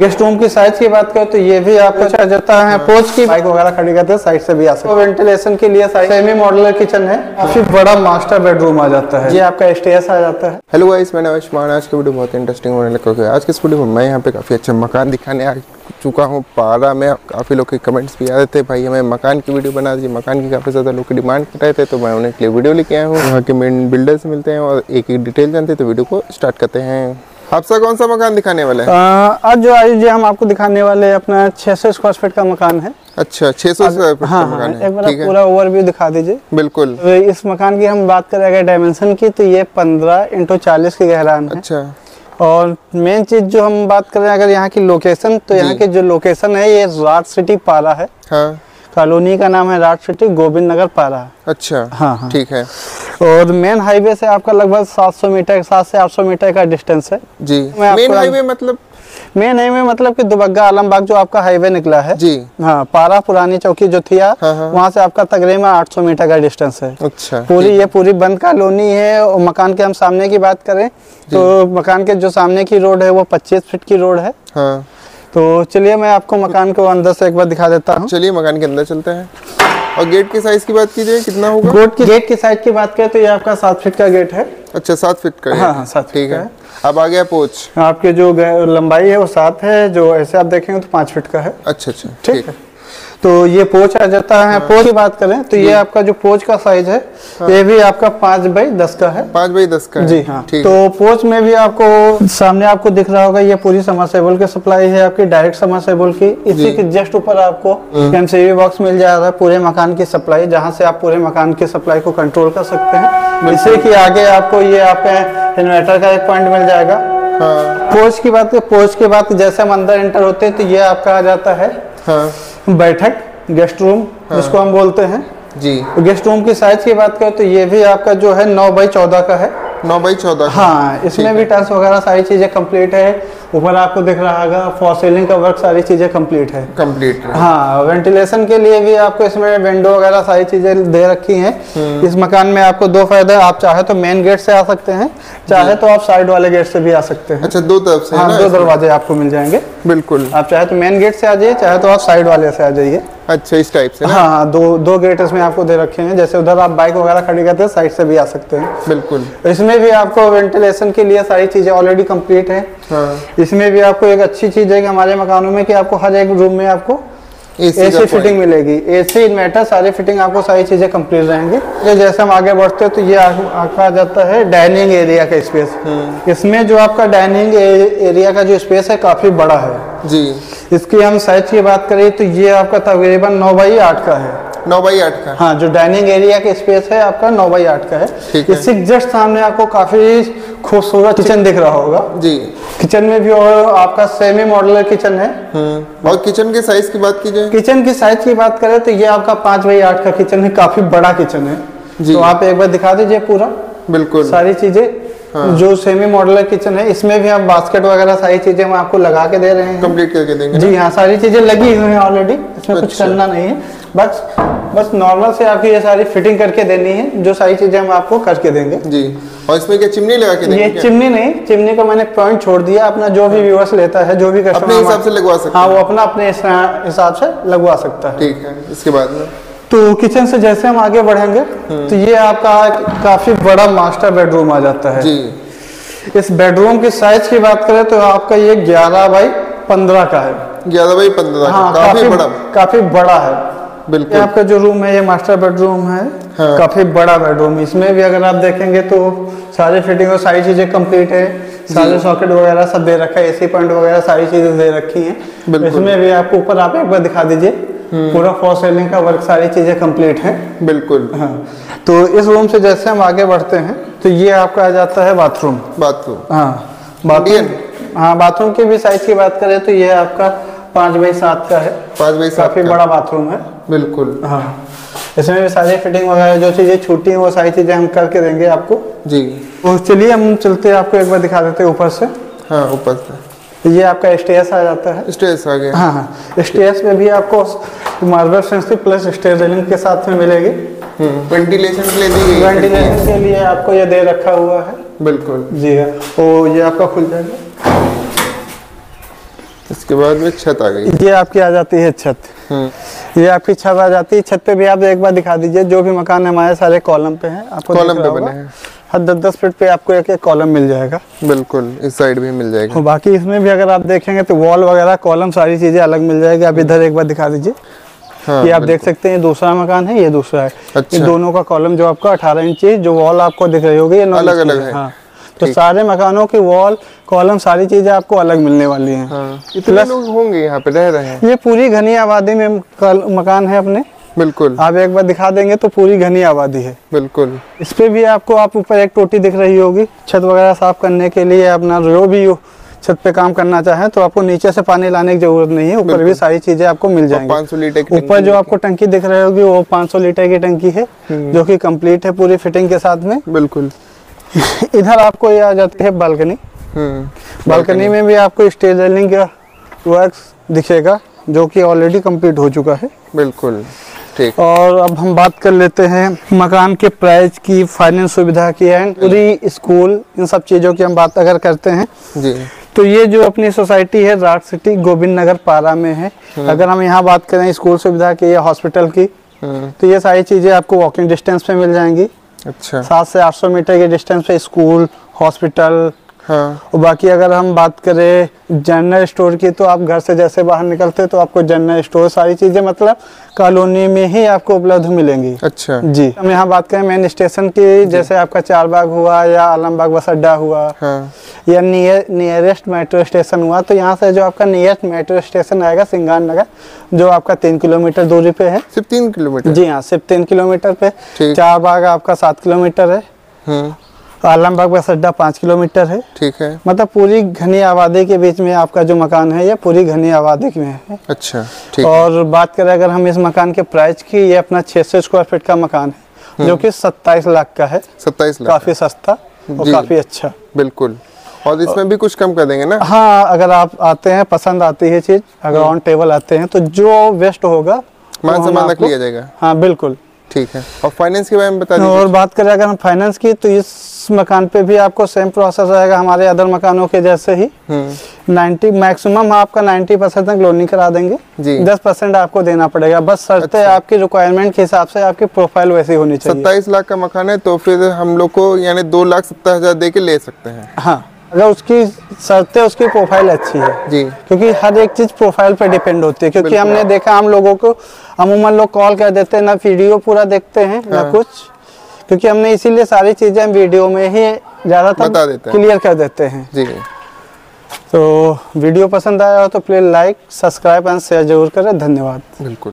Guest room की size की बात करें तो ये भी आपको अच्छा जाता है। पोच की बाइक वगैरह खड़ी करते हैं साइड से भी आ सकते हैं। तो वेंटिलेशन के लिए सेमी मॉडुलर किचन है, काफी बड़ा मास्टर बेडरूम आ जाता है। ये आपका स्टेयर्स आ जाता है। हेलो गाइस, मैं आयुष्मान। आज की वीडियो बहुत इंटरेस्टिंग होने लगा क्योंकि आज की इस वीडियो में मैं यहाँ पे काफी अच्छा मकान दिखाने आ चुका हूँ पारा में। काफ़ी लोग के कमेंट्स भी आ रहे थे, भाई हमें मकान की वीडियो बना दीजिए, मकान की काफ़ी ज़्यादा लोग की डिमांड कर रहे थे, तो मैं उनके लिए वीडियो लेके आया हूँ। वहाँ के मेन बिल्डर्स मिलते हैं और एक एक डिटेल जानते हैं, तो वीडियो को स्टार्ट करते हैं। आप सर कौन सा मकान दिखाने वाले हैं? आज जो आयुष जी हम आपको दिखाने वाले हैं अपना 600 स्क्वायर फीट का मकान है। अच्छा, 600 स्क्वायर फीट का मकान है। एक बार पूरा ओवरव्यू दिखा दीजिए। बिल्कुल। तो इस मकान की हम बात करें अगर डायमेंशन की तो ये 15x40 की गहराई है। अच्छा। और मेन चीज जो हम बात करें अगर यहाँ की लोकेशन तो यहाँ की जो लोकेशन है ये राज सिटी पारा है। हाँ। कॉलोनी का नाम है राज सिटी गोविंद नगर पारा। अच्छा। हाँ, ठीक है। और मेन हाईवे से आपका लगभग 700 से 800 मीटर का डिस्टेंस है जी। मेन हाईवे मतलब कि दुबग्गा आलमबाग जो आपका हाईवे निकला है जी। हाँ, पारा पुरानी चौकी जो थी वहाँ से आपका तकरीबन 800 मीटर का डिस्टेंस है। अच्छा। ये पूरी बंद कॉलोनी है। और मकान के हम सामने की बात करें तो मकान के जो सामने की रोड है वो 25 फीट की रोड है। हाँ। तो चलिए मैं आपको मकान को अंदर से एक बार दिखा देता हूँ। चलिए मकान के अंदर चलते हैं। और गेट की साइज की बात कीजिए कितना होगा? गेट की साइज की बात करें तो ये आपका 7 फीट का गेट है। अच्छा, 7 फीट का। हाँ, 7 फीट। ठीक है। अब आ गया पोच। आपके जो लंबाई है वो 7 है, जो ऐसे आप देखेंगे तो 5 फीट का है। अच्छा अच्छा, ठीक है। तो ये पोच आ जाता है। पोच की बात करें तो ये आपका जो पोच का साइज है ये भी आपका 5x10 का है। 5x10 का जी। हाँ। तो पोच में भी आपको सामने आपको दिख रहा होगा ये पूरी समरसेबल की सप्लाई है आपकी, डायरेक्ट समरसेबल की। इसी के जस्ट ऊपर आपको एमसीवी बॉक्स मिल जाएगा पूरे मकान की सप्लाई, जहाँ से आप पूरे मकान की सप्लाई को कंट्रोल कर सकते हैं। इसी के आगे आपको ये आपका इन्वर्टर का एक पॉइंट मिल जाएगा। पोच की बात करें, पोच के बाद जैसे हम अंदर एंटर होते हैं तो ये आपका आ जाता है बैठक गेस्ट रूम जिसको हम बोलते हैं जी। गेस्ट रूम की साइज की बात करें तो ये भी आपका जो है 9x14 का है। 9x14। हाँ, इसमें भी टर्स वगैरह सारी चीजें कंप्लीट है। ऊपर आपको दिख रहा होगा फॉर सीलिंग का वर्क, सारी चीजें कंप्लीट है। कंप्लीट है। हाँ, वेंटिलेशन के लिए भी आपको इसमें विंडो वगैरह सारी चीजें दे रखी हैं। इस मकान में आपको दो फायदा है, आप चाहे तो मेन गेट से आ सकते हैं, चाहे तो आप साइड वाले गेट से भी आ सकते हैं। अच्छा, दो तरफ से। हाँ, 2 दरवाजे आपको मिल जाएंगे। बिल्कुल। आप चाहे तो मेन गेट से आ जाइए, चाहे तो आप साइड वाले से आ जाइए। अच्छा, इस टाइप से। हाँ, दो गेट इसमें आपको दे रखे हैं। जैसे उधर आप बाइक वगैरह खड़ी करते हैं साइड से भी आ सकते हैं। बिल्कुल। इसमें भी आपको वेंटिलेशन के लिए सारी चीजें ऑलरेडी कंप्लीट है। हाँ। इसमें भी आपको एक अच्छी चीज है कि हमारे मकानों में कि आपको हर एक रूम में आपको एसी फिटिंग मिलेगी। एसी इन्वर्टर सारे फिटिंग आपको सारी चीजें कंप्लीट रहेंगे। जैसे हम आगे बढ़ते हैं तो ये आपका आ जाता है डाइनिंग एरिया का स्पेस। इसमें जो आपका डाइनिंग एरिया का जो स्पेस है काफी बड़ा है जी। इसकी हम साइज की बात करें तो ये आपका तकरीबन 9x8 का है। 9x8 का। हाँ, जो डाइनिंग एरिया का स्पेस है आपका 9x8 का है। इससे जस्ट सामने आपको काफी खूबसूरत किचन दिख रहा होगा जी। किचन में भी और आपका सेमी मॉडुलर किचन है। और किचन के साइज की बात कीजिए। किचन की साइज की बात करें तो ये आपका 5x8 का किचन है। काफी बड़ा किचन है जी। तो आप एक बार दिखा दीजिए पूरा। बिल्कुल। सारी चीजें। हाँ। जो सेमी मॉडुलर किचन है इसमें भी आप बास्केट वगैरह सारी चीजें हम आपको लगा के दे रहे हैं, कंप्लीट करके देंगे जी। हाँ, सारी चीजें लगी हुई हैं ऑलरेडी, इसमें कुछ करना नहीं है, बस नॉर्मल से आपकी ये सारी फिटिंग करके देनी है, जो सारी चीजें हम आपको करके देंगे जी। और इसमें क्या चिमनी लगा के देंगे? ये चिमनी नहीं, चिमनी का मैंने पॉइंट छोड़ दिया। अपना जो भी व्यूअर्स लेता है, जो भी कस्टमर अपने हिसाब से लगवा सकता है। हाँ, वो अपना अपने हिसाब से लगवा सकता है। ठीक है। इसके बाद में तो किचन से जैसे हम आगे बढ़ेंगे तो ये आपका काफी बड़ा मास्टर बेडरूम आ जाता है जी। इस बेडरूम की साइज की बात करें तो आपका ये 11x15 का है। 11x15। हाँ, काफी बड़ा है। बिल्कुल। आपका जो रूम है ये मास्टर बेडरूम है। हाँ। काफी बड़ा बेडरूम। इसमें भी अगर आप देखेंगे तो सारे फिटिंग और सारी चीजें कंप्लीट है, सारे सॉकेट वगैरह सब दे रखा है, एसी पॉइंट वगैरह सारी चीजें दे रखी है। इसमें भी आपको ऊपर आप एक बार दिखा दीजिए पूरा फॉर सीलिंग का वर्क, सारी चीजें कंप्लीट है। बिल्कुल। हाँ, तो इस रूम से जैसे हम आगे बढ़ते हैं तो ये आपका आ जाता है बाथरूम। हाँ, बाथरूम। हाँ, बाथरूम की भी साइज की बात करें तो ये आपका 5x7 का है। 5x7 काफी बड़ा बाथरूम है। बिल्कुल। हाँ, इसमें भी सारी फिटिंग वगैरह जो चीजें छूटी है वो सारी चीजें हम करके देंगे आपको जी। तो चलिए हम चलते हैं, आपको एक बार दिखा देते हैं ऊपर से। हाँ, ऊपर से ये आपका स्टेयर्स आ जाता है। स्टेयर्स आ गया। हाँ, स्टेयर्स में भी आपको marble fencing plus stair railing के साथ में मिलेगी। वेंटिलेशन के लिए आपको ये दे रखा हुआ है। बिल्कुल जी। हाँ, तो ये आपका खुल जाएगा। इसके बाद में छत आ गई, ये आपकी आ जाती है छत। ये आपकी छत आ जाती है। छत पे भी आप एक बार दिखा दीजिए, जो भी मकान हमारे सारे कॉलम पे हैं, आपको कॉलम पे बने हैं। हर 10-10 फीट पे आपको एक एक कॉलम मिल जाएगा। बिल्कुल, इस साइड भी मिल जाएगा। और बाकी इसमें भी अगर आप देखेंगे तो वॉल वगैरह कॉलम सारी चीजें अलग मिल जाएगी। आप इधर एक बार दिखा दीजिए। हाँ, ये आप देख सकते हैं, दूसरा मकान है, ये दूसरा है। अच्छा। ये दोनों का कॉलम जो आपका 18 इंची जो वॉल आपको दिख रही होगी, ये अलग-अलग है। हाँ, तो सारे मकानों की वॉल कॉलम सारी चीजें आपको अलग मिलने वाली हैं। हाँ, इतने लोग होंगे यहाँ पे रह रहे हैं। ये पूरी घनी आबादी में मकान है अपने। बिल्कुल, आप एक बार दिखा देंगे तो पूरी घनी आबादी है। बिल्कुल, इस पे भी आपको, आप ऊपर एक टोटी दिख रही होगी, छत वगैरह साफ करने के लिए अपना जो भी छत पे काम करना चाहे तो आपको नीचे से पानी लाने की जरूरत नहीं है, ऊपर भी सारी चीजें आपको मिल जाएंगी। 500 लीटर की ऊपर जो आपको टंकी दिख रही होगी वो 500 लीटर की टंकी है, जो कि कंप्लीट है पूरी फिटिंग के साथ में। बिल्कुल। इधर आपको ये आ जाती है बालकनी। बालकनी में भी आपको स्टील रेलिंग का वर्क दिखेगा, जो कि ऑलरेडी कंप्लीट हो चुका है। बिल्कुल ठीक। और अब हम बात कर लेते हैं मकान के प्राइस की, फाइनेंस सुविधा की एंड पूरी स्कूल, इन सब चीजों की हम बात अगर करते हैं जी, तो ये जो अपनी सोसाइटी है राग सिटी गोविंद नगर पारा में है। अगर हम यहाँ बात करें स्कूल सुविधा की या हॉस्पिटल की, तो ये सारी चीजें आपको वॉकिंग डिस्टेंस पे मिल जाएंगी। अच्छा। 700 से 800 मीटर के डिस्टेंस पे स्कूल, हॉस्पिटल। हाँ। और बाकी अगर हम बात करें जनरल स्टोर की, तो आप घर से जैसे बाहर निकलते तो आपको जनरल स्टोर सारी चीजें मतलब कॉलोनी में ही आपको उपलब्ध मिलेंगी। अच्छा जी। हम यहाँ बात करें मेन स्टेशन की, जैसे आपका चारबाग हुआ या आलमबाग बस अड्डा हुआ। हाँ। या नियरेस्ट मेट्रो स्टेशन हुआ, तो यहाँ से जो आपका नियरेस्ट मेट्रो स्टेशन आएगा सिंगार नगर, जो आपका 3 किलोमीटर दूरी पे है। सिर्फ 3 किलोमीटर? जी हाँ, सिर्फ 3 किलोमीटर पे। चारबाग आपका 7 किलोमीटर है, आलमबाग बस अड्डा 5 किलोमीटर है। ठीक है। मतलब पूरी घनी आबादी के बीच में आपका जो मकान है, ये पूरी घनी आबादी में है। अच्छा ठीक। और बात करें अगर हम इस मकान के प्राइस की, ये अपना 600 स्क्वायर फीट का मकान है, जो कि 27 लाख का है। 27 लाख, काफी सस्ता और काफी अच्छा। बिल्कुल, और इसमें भी कुछ कम कर देंगे ना। हाँ, अगर आप आते हैं, पसंद आती है चीज, अगर ऑन टेबल आते हैं, तो जो वेस्ट होगा मान सम्मान रख लिया जाएगा। हाँ बिल्कुल ठीक है। और फाइनेंस के बारे में बता दीजिए। और बात करें अगर हम फाइनेंस की, तो इस मकान पे भी आपको सेम प्रोसेस रहेगा हमारे अदर मकानों के जैसे ही। 90 मैक्सिमम आपका 90% तक लोनिंग करा देंगे जी। 10% आपको देना पड़ेगा बस, शर्त है आपकी रिक्वायरमेंट के हिसाब से आपकी प्रोफाइल वैसी होनी चाहिए। 27 लाख का मकान है, तो फिर हम लोग को यानी 2,70,000 दे के ले सकते हैं। हाँ, अगर उसकी शर्तें, उसकी प्रोफाइल अच्छी है जी, क्योंकि हर एक चीज प्रोफाइल पर डिपेंड होती है। क्योंकि हमने देखा, हम लोगों को अमूमन लोग कॉल कर देते हैं, ना वीडियो पूरा देखते हैं ना कुछ, क्योंकि हमने इसीलिए सारी चीजें हम वीडियो में ही ज्यादातर क्लियर कर देते हैं जी। तो वीडियो पसंद आया हो तो please like, subscribe and share जरूर करें। धन्यवाद। बिल्कुल।